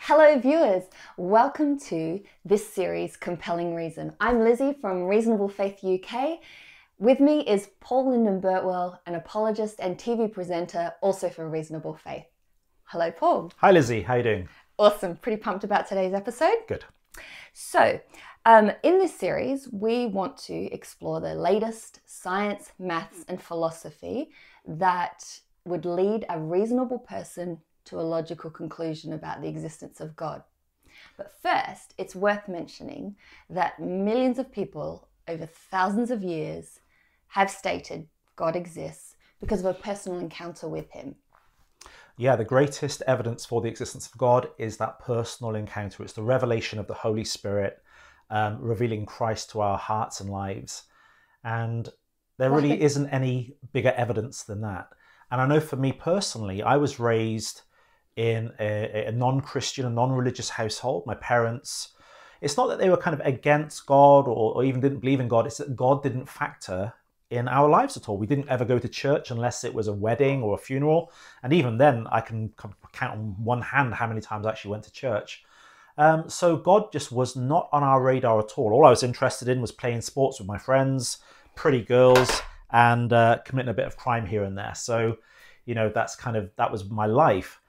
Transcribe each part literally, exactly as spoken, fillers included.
Hello viewers, welcome to this series, Compelling Reason. I'm Lizzie from Reasonable Faith U K. With me is Paul Lyndon Burtwell, an apologist and T V presenter, also for Reasonable Faith. Hello Paul. Hi Lizzie, how are you doing? Awesome, pretty pumped about today's episode. Good. So, um, in this series, we want to explore the latest science, maths and philosophy that would lead a reasonable person to a logical conclusion about the existence of God. But first, it's worth mentioning that millions of people over thousands of years have stated God exists because of a personal encounter with him. Yeah, the greatest evidence for the existence of God is that personal encounter. It's the revelation of the Holy Spirit, um, revealing Christ to our hearts and lives. And there really isn't any bigger evidence than that. And I know for me personally, I was raised in a, a non-Christian, a non-religious household. My parents, it's not that they were kind of against God or, or even didn't believe in God. It's that God didn't factor in our lives at all. We didn't ever go to church unless it was a wedding or a funeral. And even then, I can count on one hand how many times I actually went to church. Um, so God just was not on our radar at all. All I was interested in was playing sports with my friends, pretty girls, and uh, committing a bit of crime here and there. So, you know, that's kind of, that was my life.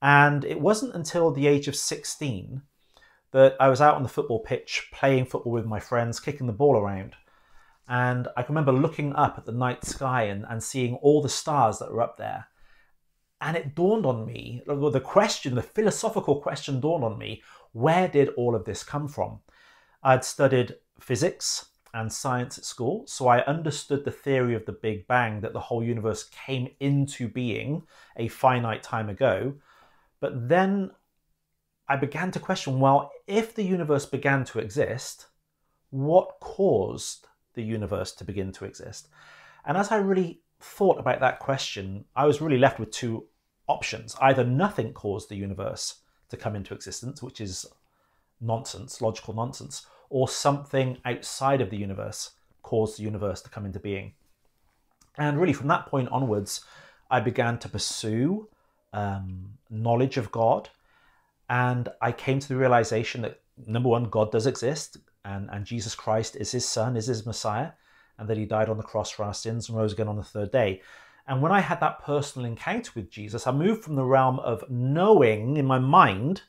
And it wasn't until the age of sixteen that I was out on the football pitch, playing football with my friends, kicking the ball around. And I can remember looking up at the night sky and, and seeing all the stars that were up there. And it dawned on me, the question, the philosophical question dawned on me, where did all of this come from? I'd studied physics and science at school, so I understood the theory of the Big Bang, that the whole universe came into being a finite time ago. But then I began to question, well, if the universe began to exist, what caused the universe to begin to exist? And as I really thought about that question, I was really left with two options. Either nothing caused the universe to come into existence, which is nonsense, logical nonsense, or something outside of the universe caused the universe to come into being. And really from that point onwards, I began to pursue um, knowledge of God. And I came to the realization that, number one, God does exist, and, and Jesus Christ is his son, is his Messiah, and that he died on the cross for our sins and rose again on the third day. And when I had that personal encounter with Jesus, I moved from the realm of knowing in my mind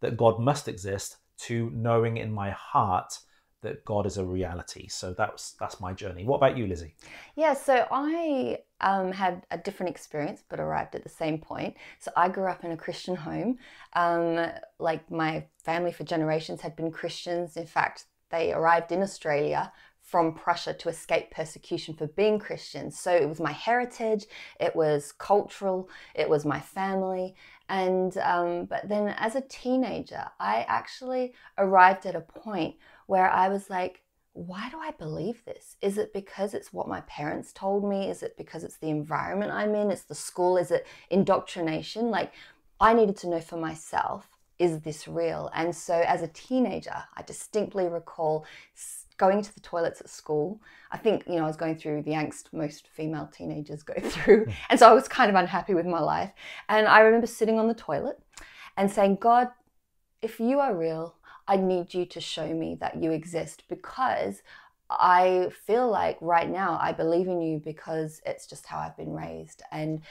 that God must exist to knowing in my heart that God is a reality. So that's that's my journey. What about you, Lizzie? Yeah, so I um, had a different experience, but arrived at the same point. So I grew up in a Christian home. Um, like my family for generations had been Christians. In fact, they arrived in Australia from Prussia to escape persecution for being Christians. So it was my heritage, it was cultural, it was my family. And um, but then as a teenager, I actually arrived at a point where I was like, why do I believe this? Is it because it's what my parents told me? Is it because it's the environment I'm in? It's the school? Is it indoctrination? Like, I needed to know for myself, is this real? And so as a teenager, I distinctly recall going to the toilets at school. I think, you know, I was going through the angst most female teenagers go through. And so I was kind of unhappy with my life. And I remember sitting on the toilet and saying, God, if you are real, I need you to show me that you exist, because I feel like right now I believe in you because it's just how I've been raised. And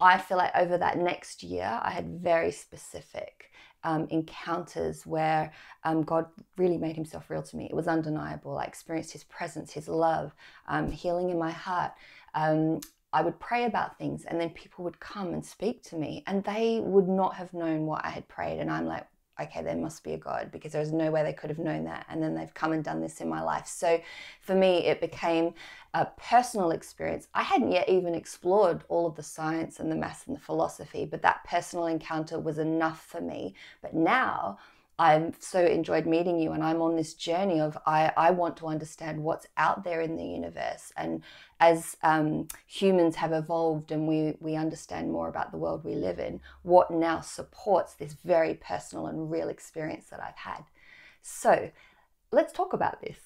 I feel like over that next year, I had very specific Um, encounters where um, God really made himself real to me. It was undeniable. I experienced his presence, his love, um, healing in my heart. Um, I would pray about things and then people would come and speak to me and they would not have known what I had prayed. And I'm like, okay, there must be a God, because there's no way they could have known that. And then they've come and done this in my life. So for me, it became a personal experience. I hadn't yet even explored all of the science and the maths and the philosophy, but that personal encounter was enough for me. But now I've so enjoyed meeting you, and I'm on this journey of I, I want to understand what's out there in the universe. And as um, humans have evolved and we, we understand more about the world we live in, what now supports this very personal and real experience that I've had. So let's talk about this.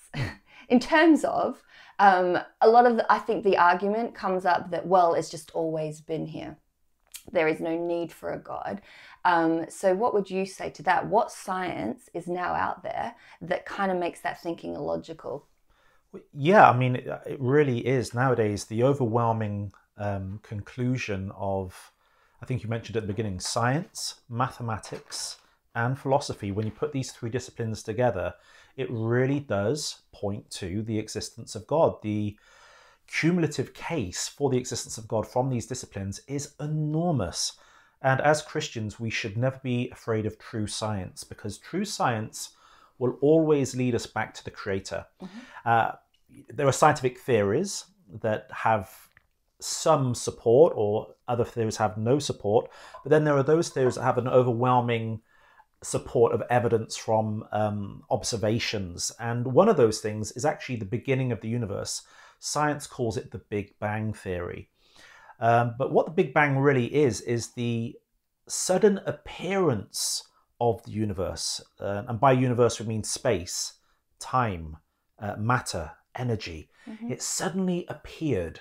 In terms of um, a lot of, the, I think the argument comes up that, well, it's just always been here. There is no need for a God. Um, so what would you say to that? What science is now out there that kind of makes that thinking illogical? Yeah, I mean, it really is nowadays the overwhelming um, conclusion of, I think you mentioned at the beginning, science, mathematics, and philosophy. When you put these three disciplines together, it really does point to the existence of God. The cumulative case for the existence of God from these disciplines is enormous. And as Christians, we should never be afraid of true science, because true science will always lead us back to the Creator. Mm-hmm. Uh, there are scientific theories that have some support, or other theories have no support. But then there are those theories that have an overwhelming support of evidence from um, observations. And one of those things is actually the beginning of the universe. Science calls it the Big Bang Theory. Um, but what the Big Bang really is, is the sudden appearance of the universe. Uh, and by universe, we mean space, time, uh, matter, energy. Mm-hmm. It suddenly appeared.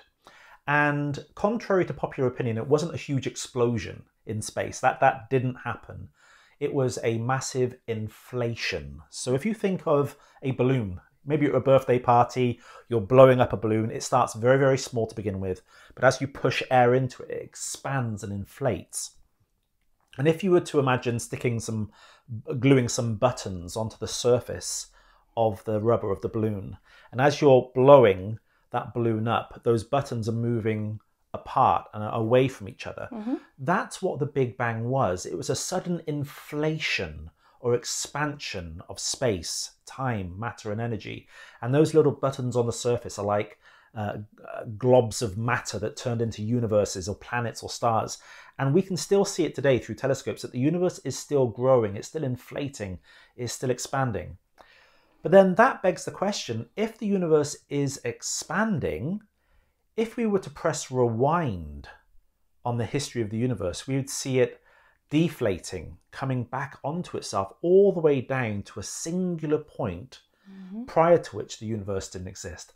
And contrary to popular opinion, it wasn't a huge explosion in space. That, that didn't happen. It was a massive inflation. So if you think of a balloon, maybe at a birthday party, you're blowing up a balloon. It starts very, very small to begin with. But as you push air into it, it expands and inflates. And if you were to imagine sticking some, gluing some buttons onto the surface of the rubber of the balloon, and as you're blowing that balloon up, those buttons are moving apart and away from each other. Mm-hmm. That's what the Big Bang was. It was a sudden inflation or expansion of space, time, matter and energy. And those little buttons on the surface are like uh, globs of matter that turned into universes or planets or stars. And we can still see it today through telescopes that the universe is still growing, it's still inflating, it's still expanding. But then that begs the question, if the universe is expanding, if we were to press rewind on the history of the universe, we would see it deflating, coming back onto itself all the way down to a singular point, mm-hmm, prior to which the universe didn't exist.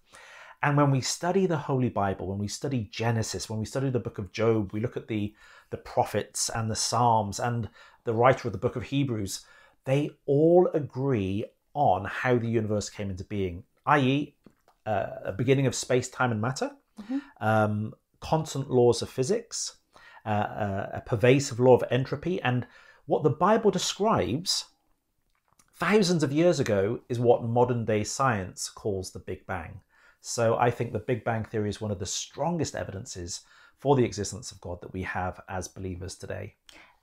And when we study the Holy Bible, when we study Genesis, when we study the book of Job, we look at the, the prophets and the Psalms and the writer of the book of Hebrews, they all agree on how the universe came into being, that is uh, a beginning of space, time and matter. Mm-hmm. um, constant laws of physics, uh, uh, a pervasive law of entropy, and what the Bible describes thousands of years ago is what modern day science calls the Big Bang. So I think the Big Bang Theory is one of the strongest evidences for the existence of God that we have as believers today.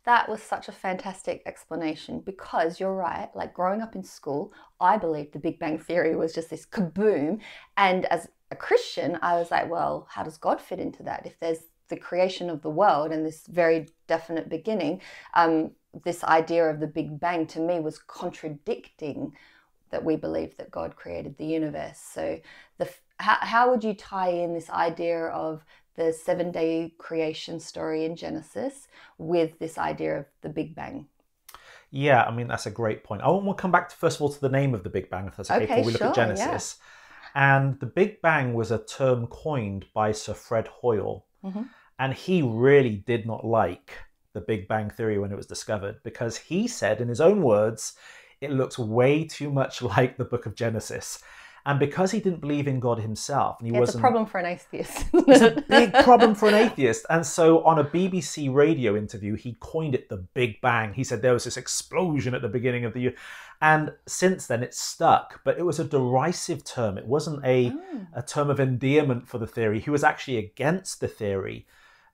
That was such a fantastic explanation, because you're right, like growing up in school, I believed the Big Bang Theory was just this kaboom, and as a Christian, I was like, well, how does God fit into that? If there's the creation of the world and this very definite beginning, um, this idea of the Big Bang to me was contradicting that we believe that God created the universe. So the, how, how would you tie in this idea of the seven-day creation story in Genesis with this idea of the Big Bang? Yeah, I mean, that's a great point. I want to come back to, first of all, to the name of the Big Bang, if that's okay, okay before we sure, look at Genesis. Yeah. And the Big Bang was a term coined by Sir Fred Hoyle. Mm-hmm. And he really did not like the Big Bang Theory when it was discovered, because he said, in his own words, it looks way too much like the book of Genesis. And because he didn't believe in God himself, and he yeah, wasn't... It's a problem for an atheist. It's a big problem for an atheist. And so on a B B C radio interview, he coined it the Big Bang. He said there was this explosion at the beginning of the year. And since then, it stuck. But it was a derisive term. It wasn't a, oh. a term of endearment for the theory. He was actually against the theory.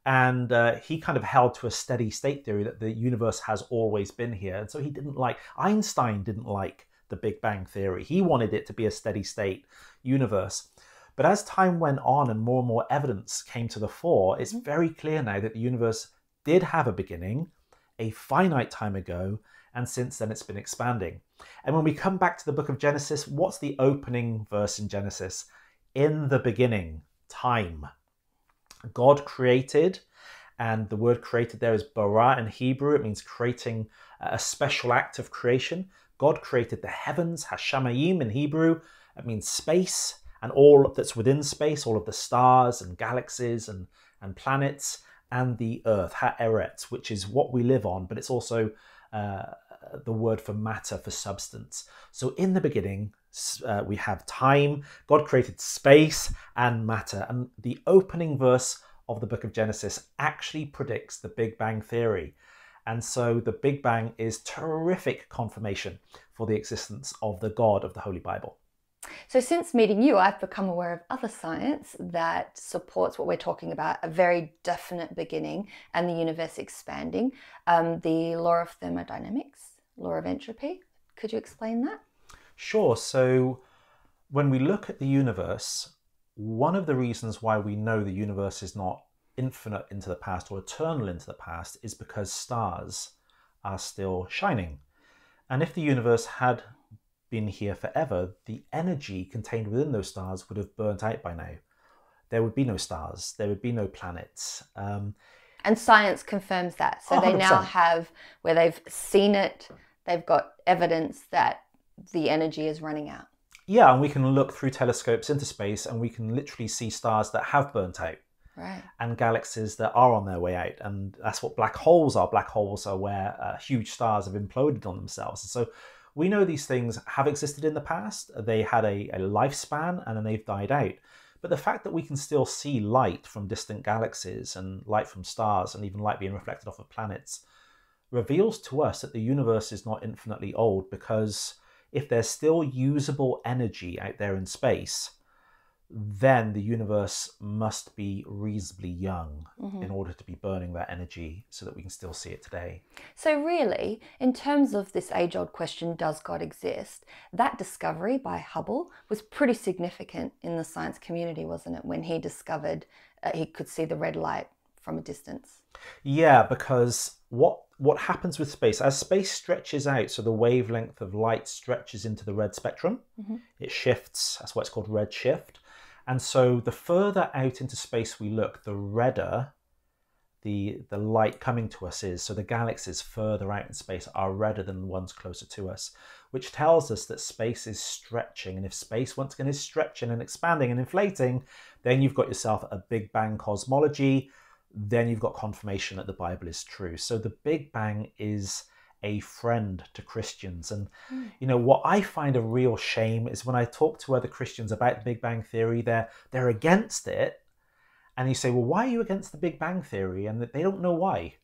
And uh, he kind of held to a steady state theory that the universe has always been here. And so he didn't like... Einstein didn't like the Big Bang Theory. He wanted it to be a steady state universe. But as time went on and more and more evidence came to the fore, it's very clear now that the universe did have a beginning a finite time ago, and since then it's been expanding. And when we come back to the book of Genesis, what's the opening verse in Genesis? In the beginning, time. God created, and the word created there is bara in Hebrew. It means creating, a special act of creation. God created the heavens, hashamayim in Hebrew. It means space and all that's within space, all of the stars and galaxies and, and planets. and the earth, ha eret, which is what we live on, but it's also uh, the word for matter, for substance. So in the beginning, uh, we have time. God created space and matter. And the opening verse of the book of Genesis actually predicts the Big Bang theory. And so the Big Bang is terrific confirmation for the existence of the God of the Holy Bible. So since meeting you, I've become aware of other science that supports what we're talking about, a very definite beginning and the universe expanding. Um, the law of thermodynamics, law of entropy. Could you explain that? Sure. So when we look at the universe, one of the reasons why we know the universe is not infinite into the past or eternal into the past is because stars are still shining. And if the universe had been here forever, the energy contained within those stars would have burnt out by now. There would be no stars, there would be no planets. Um, and science confirms that. So one hundred percent. They now have, where they've seen it, they've got evidence that the energy is running out. Yeah, and we can look through telescopes into space and we can literally see stars that have burnt out. Right. And galaxies that are on their way out. And that's what black holes are. Black holes are where uh, huge stars have imploded on themselves. And so we know these things have existed in the past. They had a, a lifespan and then they've died out. But the fact that we can still see light from distant galaxies and light from stars and even light being reflected off of planets reveals to us that the universe is not infinitely old, because if there's still usable energy out there in space, then the universe must be reasonably young mm-hmm. in order to be burning that energy so that we can still see it today. So really, in terms of this age-old question, does God exist? That discovery by Hubble was pretty significant in the science community, wasn't it? When he discovered uh, he could see the red light from a distance. Yeah, because what, what happens with space, as space stretches out, so the wavelength of light stretches into the red spectrum, mm-hmm. it shifts, that's why it's called red shift. And so the further out into space we look, the redder the, the light coming to us is. So the galaxies further out in space are redder than the ones closer to us, which tells us that space is stretching. And if space once again is stretching and expanding and inflating, then you've got yourself a Big Bang cosmology. Then you've got confirmation that the Bible is true. So the Big Bang is a friend to Christians. And mm. you know what I find a real shame is when I talk to other Christians about the Big Bang theory, they're they're against it, and you say, well, why are you against the Big Bang theory? And they don't know why.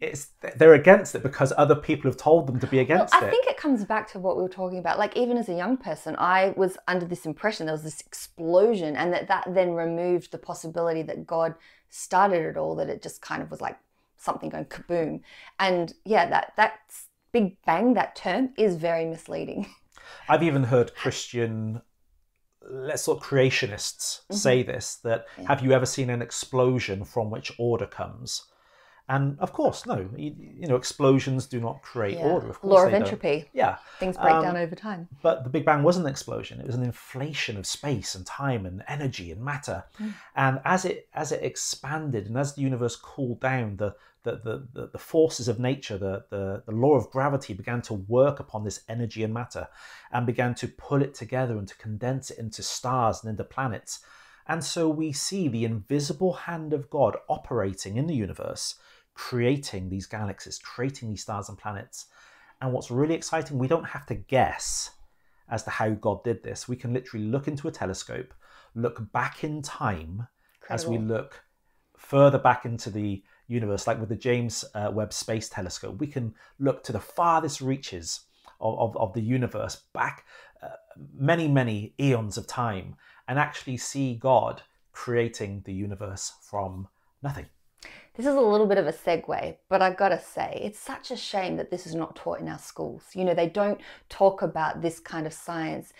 It's they're against it because other people have told them to be against well, I it. I think it comes back to what we were talking about. Like, even as a young person, I was under this impression there was this explosion, and that that then removed the possibility that God started it all, that it just kind of was like something going kaboom. And yeah, that that Big Bang, that term, is very misleading. I've even heard Christian, let's sort of creationists mm-hmm. say this, that yeah. have you ever seen an explosion from which order comes? And of course, no, you, you know, explosions do not create yeah. order. Of course Law of entropy. Don't. Yeah. Things break um, down over time. But the Big Bang wasn't an explosion. It was an inflation of space and time and energy and matter. Mm. And as it as it expanded and as the universe cooled down, the The, the, the, the forces of nature, the, the, the law of gravity began to work upon this energy and matter and began to pull it together and to condense it into stars and into planets. And so we see the invisible hand of God operating in the universe, creating these galaxies, creating these stars and planets. And what's really exciting, we don't have to guess as to how God did this. We can literally look into a telescope, look back in time Incredible. As we look further back into the universe, like with the James uh, Webb Space Telescope, we can look to the farthest reaches of, of, of the universe back uh, many, many eons of time and actually see God creating the universe from nothing. This is a little bit of a segue, but I've got to say, it's such a shame that this is not taught in our schools. You know, they don't talk about this kind of science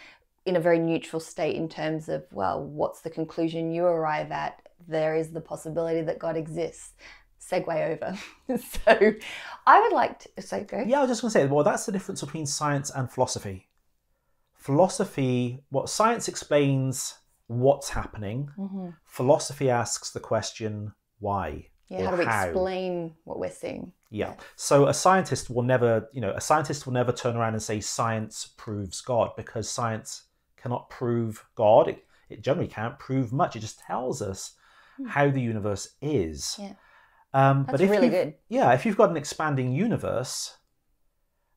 in a very neutral state in terms of, well, what's the conclusion you arrive at? There is the possibility that God exists. Segue over. So I would like to say, go. Yeah, I was just going to say, well, that's the difference between science and philosophy. Philosophy, what well, science explains what's happening. Mm-hmm. Philosophy asks the question, why? Yeah, how do we how. explain what we're seeing? Yeah. yeah. So a scientist will never, you know, a scientist will never turn around and say science proves God, because science cannot prove God. It, it generally can't prove much. It just tells us mm. how the universe is. Yeah. Um, That's but if really good. Yeah, if you've got an expanding universe,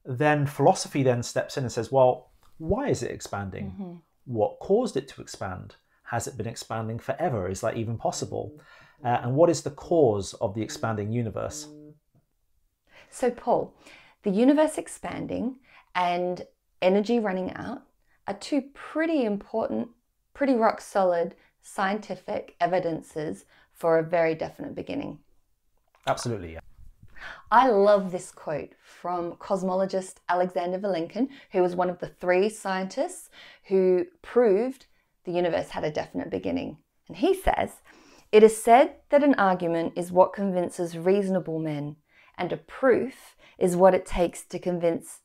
then philosophy then steps in and says, well, why is it expanding? Mm-hmm. What caused it to expand? Has it been expanding forever? Is that even possible? Uh, and what is the cause of the expanding universe? So, Paul, the universe expanding and energy running out are two pretty important, pretty rock solid scientific evidences for a very definite beginning. Absolutely, yeah. I love this quote from cosmologist Alexander Vilenkin, who was one of the three scientists who proved the universe had a definite beginning. And he says, "It is said that an argument is what convinces reasonable men, and a proof is what it takes to convince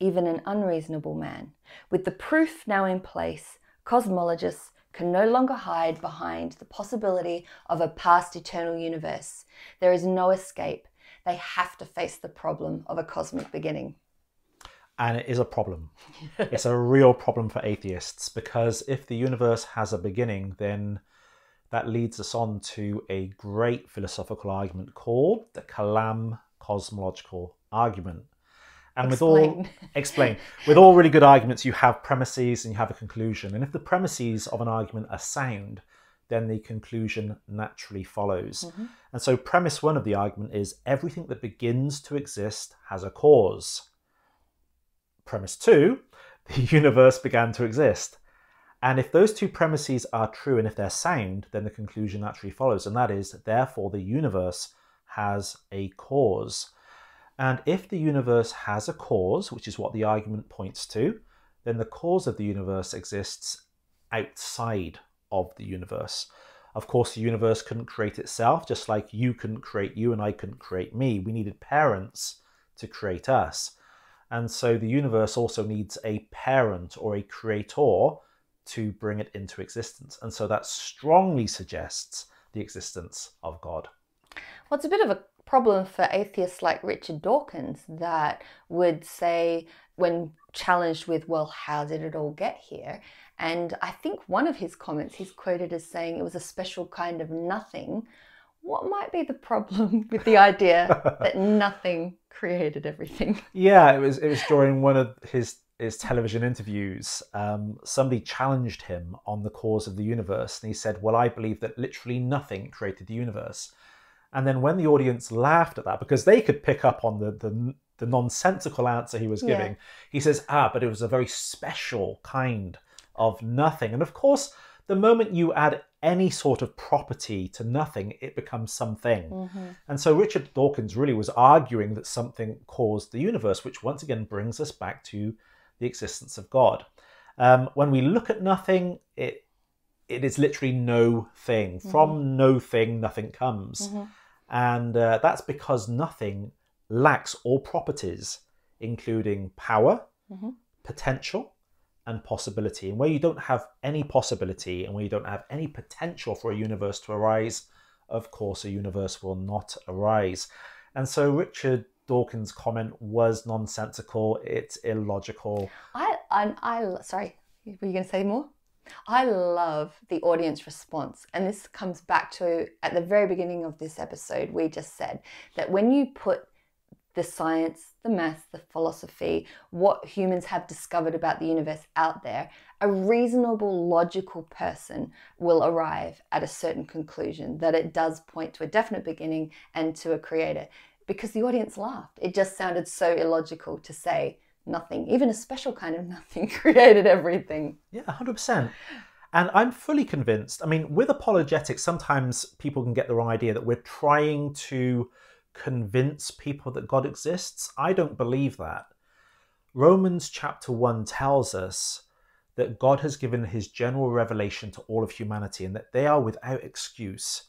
even an unreasonable man. With the proof now in place, cosmologists can no longer hide behind the possibility of a past eternal universe. There is no escape. They have to face the problem of a cosmic beginning." And it is a problem. It's a real problem for atheists, because if the universe has a beginning, then that leads us on to a great philosophical argument called the Kalam Cosmological Argument. And explain. with all explain with all really good arguments, you have premises and you have a conclusion. And if the premises of an argument are sound, then the conclusion naturally follows. Mm-hmm. And so premise one of the argument is everything that begins to exist has a cause. Premise two, the universe began to exist. And if those two premises are true and if they're sound, then the conclusion naturally follows. And that is, therefore, the universe has a cause. And if the universe has a cause, which is what the argument points to, then the cause of the universe exists outside of the universe. Of course, the universe couldn't create itself, just like you couldn't create you and I couldn't create me. We needed parents to create us. And so the universe also needs a parent or a creator to bring it into existence. And so that strongly suggests the existence of God. Well, it's a bit of a problem for atheists like Richard Dawkins that would say, when challenged with, well, how did it all get here? And I think one of his comments he's quoted as saying it was a special kind of nothing. What might be the problem with the idea that nothing created everything? Yeah, it was, it was during one of his, his television interviews. Um, somebody challenged him on the cause of the universe. And he said, well, I believe that literally nothing created the universe. And then when the audience laughed at that, because they could pick up on the, the, the nonsensical answer he was giving, yeah. He says, ah, but it was a very special kind of nothing. And of course, the moment you add any sort of property to nothing, it becomes something. Mm-hmm. And so Richard Dawkins really was arguing that something caused the universe, which once again brings us back to the existence of God. Um, when we look at nothing, it, it is literally no thing. Mm-hmm. From no thing, nothing comes. Mm-hmm. And uh, that's because nothing lacks all properties, including power, mm-hmm. potential, and possibility. And where you don't have any possibility and where you don't have any potential for a universe to arise, of course, a universe will not arise. And so Richard Dawkins' comment was nonsensical. It's illogical. I, I, I sorry, were you going to say more? I love the audience response. And this comes back to, at the very beginning of this episode, we just said that when you put the science, the math, the philosophy, what humans have discovered about the universe out there, a reasonable, logical person will arrive at a certain conclusion that it does point to a definite beginning and to a creator, because the audience laughed. It just sounded so illogical to say nothing, even a special kind of nothing, created everything. Yeah, one hundred percent. And I'm fully convinced. I mean, with apologetics, sometimes people can get the wrong idea that we're trying to convince people that God exists. I don't believe that. Romans chapter one tells us that God has given his general revelation to all of humanity and that they are without excuse,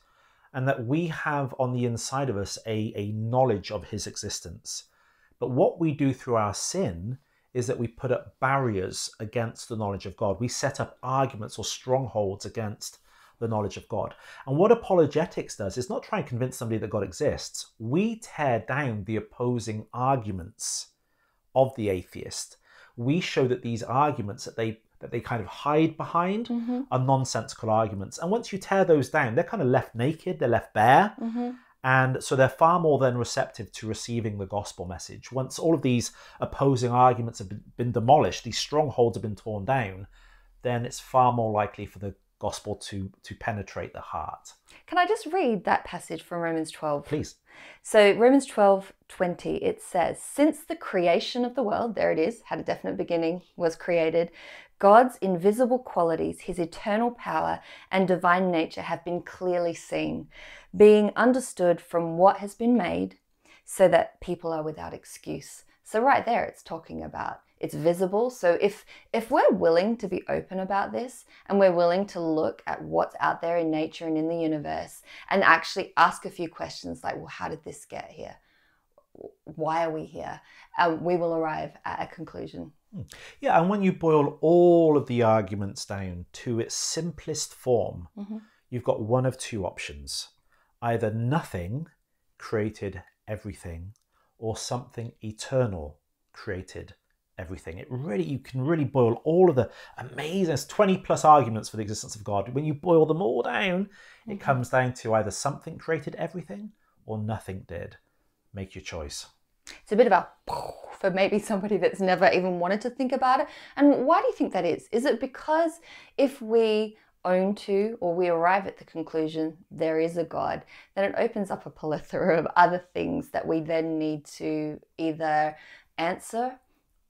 and that we have on the inside of us a, a knowledge of his existence. But what we do through our sin is that we put up barriers against the knowledge of God. We set up arguments or strongholds against the knowledge of God. And what apologetics does is not try and convince somebody that God exists. We tear down the opposing arguments of the atheist. We show that these arguments that they that they kind of hide behind mm-hmm. are nonsensical arguments. And once you tear those down, they're kind of left naked, they're left bare. Mm-hmm. And so they're far more than receptive to receiving the gospel message. Once all of these opposing arguments have been demolished, these strongholds have been torn down, then it's far more likely for the gospel to, to penetrate the heart. Can I just read that passage from Romans twelve? Please. So Romans twelve twenty, it says, "Since the creation of the world," there it is, had a definite beginning, was created, "God's invisible qualities, his eternal power and divine nature have been clearly seen, being understood from what has been made, so that people are without excuse." So right there, it's talking about it's visible. So if if we're willing to be open about this, and we're willing to look at what's out there in nature and in the universe, and actually ask a few questions like, well, how did this get here? Why are we here? Um, we will arrive at a conclusion. Yeah, and when you boil all of the arguments down to its simplest form, mm-hmm. you've got one of two options. Either nothing created everything, or something eternal created everything. It really, you can really boil all of the amazing twenty plus arguments for the existence of God. When you boil them all down, mm-hmm. it comes down to either something created everything or nothing did. Make your choice. It's a bit of a for maybe somebody that's never even wanted to think about it. And why do you think that is? Is it because if we own to, or we arrive at the conclusion there is a God, then it opens up a plethora of other things that we then need to either answer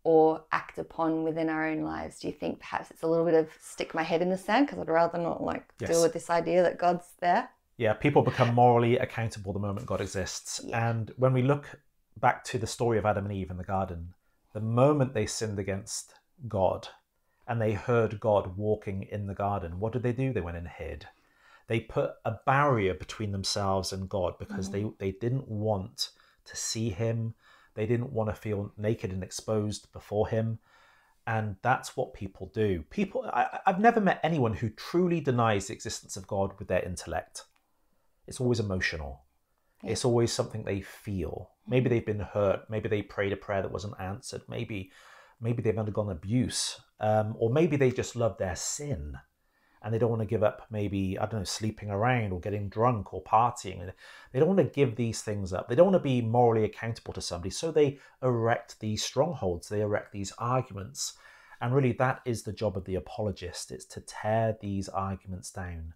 or act upon within our own lives? Do you think perhaps it's a little bit of stick my head in the sand because I'd rather not like yes. deal with this idea that God's there? Yeah, people become morally accountable the moment God exists. Yeah. And when we look back to the story of Adam and Eve in the garden, the moment they sinned against God and they heard God walking in the garden, what did they do? They went and hid. They put a barrier between themselves and God because mm-hmm. they, they didn't want to see him. They didn't want to feel naked and exposed before him. And that's what people do. People, I, I've never met anyone who truly denies the existence of God with their intellect. It's always emotional. Yeah. It's always something they feel. Maybe they've been hurt. Maybe they prayed a prayer that wasn't answered. Maybe, maybe they've undergone abuse. Um, or maybe they just love their sin and they don't want to give up maybe, I don't know, sleeping around or getting drunk or partying. They don't want to give these things up. They don't want to be morally accountable to somebody. So they erect these strongholds. They erect these arguments. And really that is the job of the apologist. It's to tear these arguments down,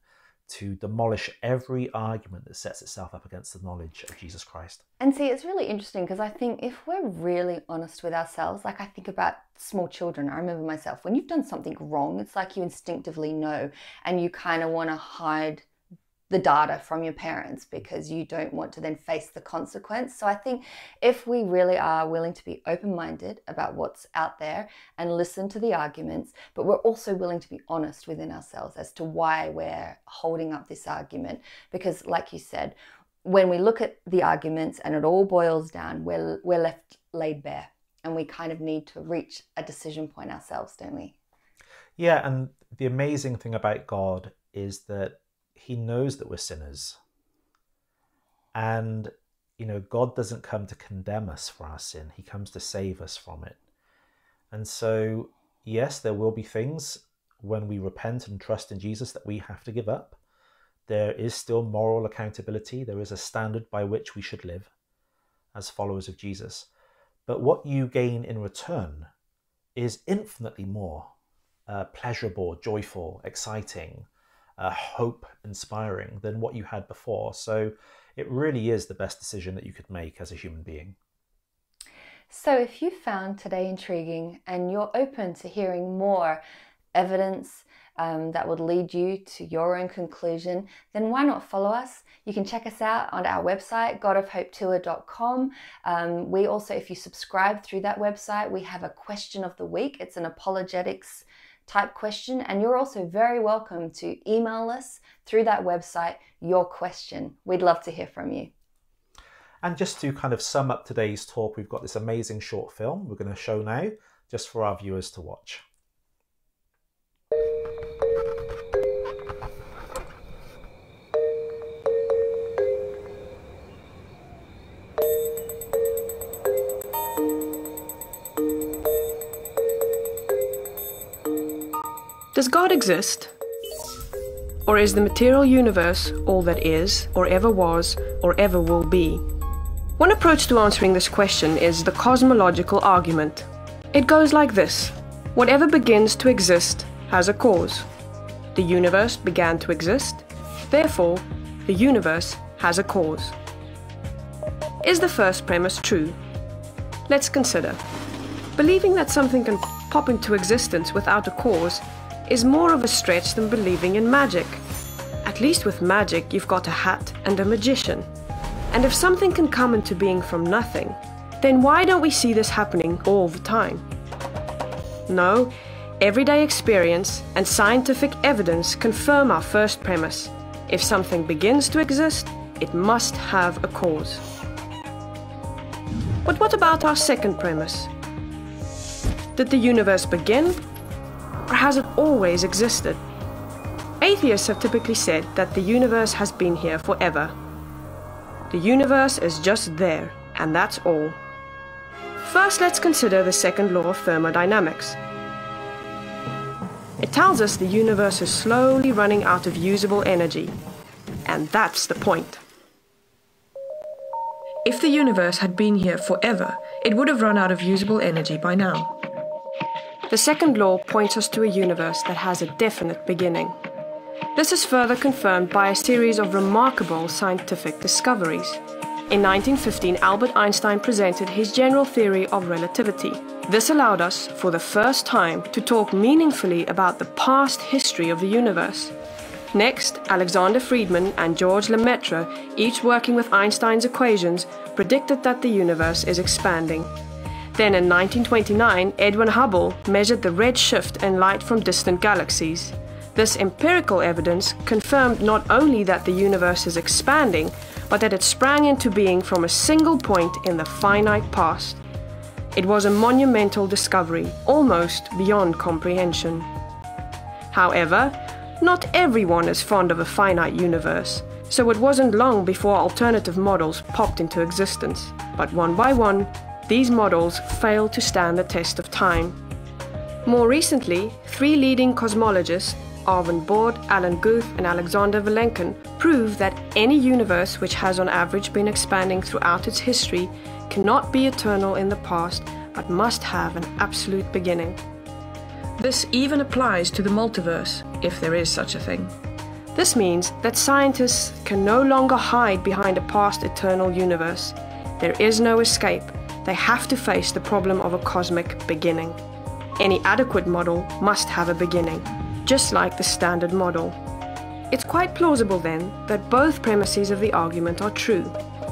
to demolish every argument that sets itself up against the knowledge of Jesus Christ. And see, it's really interesting because I think if we're really honest with ourselves, like I think about small children, I remember myself, when you've done something wrong, it's like you instinctively know and you kind of want to hide the data from your parents because you don't want to then face the consequence. So I think if we really are willing to be open-minded about what's out there and listen to the arguments, but we're also willing to be honest within ourselves as to why we're holding up this argument. Because like you said, when we look at the arguments and it all boils down, we're, we're left laid bare and we kind of need to reach a decision point ourselves, don't we? Yeah, and the amazing thing about God is that he knows that we're sinners. And, you know, God doesn't come to condemn us for our sin. He comes to save us from it. And so, yes, there will be things when we repent and trust in Jesus that we have to give up. There is still moral accountability. There is a standard by which we should live as followers of Jesus. But what you gain in return is infinitely more uh, pleasurable, joyful, exciting, Uh, hope inspiring than what you had before. So it really is the best decision that you could make as a human being. So if you found today intriguing and you're open to hearing more evidence um, that would lead you to your own conclusion, then why not follow us? You can check us out on our website, God of Hope Tour dot com. Um, we also, if you subscribe through that website, we have a question of the week. It's an apologetics type question, and you're also very welcome to email us through that website your question. We'd love to hear from you. And just to kind of sum up today's talk, we've got this amazing short film we're going to show now just for our viewers to watch. Does God exist? Or is the material universe all that is, or ever was, or ever will be? One approach to answering this question is the cosmological argument. It goes like this. Whatever begins to exist has a cause. The universe began to exist, therefore, the universe has a cause. Is the first premise true? Let's consider. Believing that something can pop into existence without a cause is more of a stretch than believing in magic. At least with magic, you've got a hat and a magician. And if something can come into being from nothing, then why don't we see this happening all the time? No, everyday experience and scientific evidence confirm our first premise. If something begins to exist, it must have a cause. But what about our second premise? Did the universe begin? Or has it always existed? Atheists have typically said that the universe has been here forever. The universe is just there, and that's all. First, let's consider the second law of thermodynamics. It tells us the universe is slowly running out of usable energy. And that's the point. If the universe had been here forever, it would have run out of usable energy by now. The second law points us to a universe that has a definite beginning. This is further confirmed by a series of remarkable scientific discoveries. In nineteen fifteen, Albert Einstein presented his general theory of relativity. This allowed us, for the first time, to talk meaningfully about the past history of the universe. Next, Alexander Friedmann and George Lemaître, each working with Einstein's equations, predicted that the universe is expanding. Then in nineteen twenty-nine, Edwin Hubble measured the red shift in light from distant galaxies. This empirical evidence confirmed not only that the universe is expanding, but that it sprang into being from a single point in the finite past. It was a monumental discovery, almost beyond comprehension. However, not everyone is fond of a finite universe, so it wasn't long before alternative models popped into existence. But one by one, these models failed to stand the test of time. More recently, three leading cosmologists, Arvind Borde, Alan Guth and Alexander Vilenkin, proved that any universe which has on average been expanding throughout its history cannot be eternal in the past, but must have an absolute beginning. This even applies to the multiverse, if there is such a thing. This means that scientists can no longer hide behind a past eternal universe. There is no escape. They have to face the problem of a cosmic beginning. Any adequate model must have a beginning, just like the standard model. It's quite plausible then that both premises of the argument are true.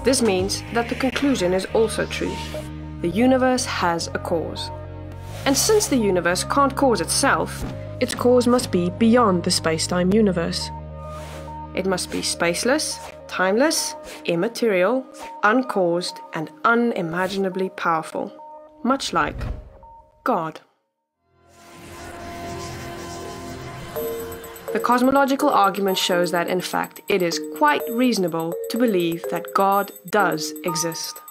This means that the conclusion is also true. The universe has a cause. And since the universe can't cause itself, its cause must be beyond the space-time universe. It must be spaceless, timeless, immaterial, uncaused, and unimaginably powerful, much like God. The cosmological argument shows that, in fact, it is quite reasonable to believe that God does exist.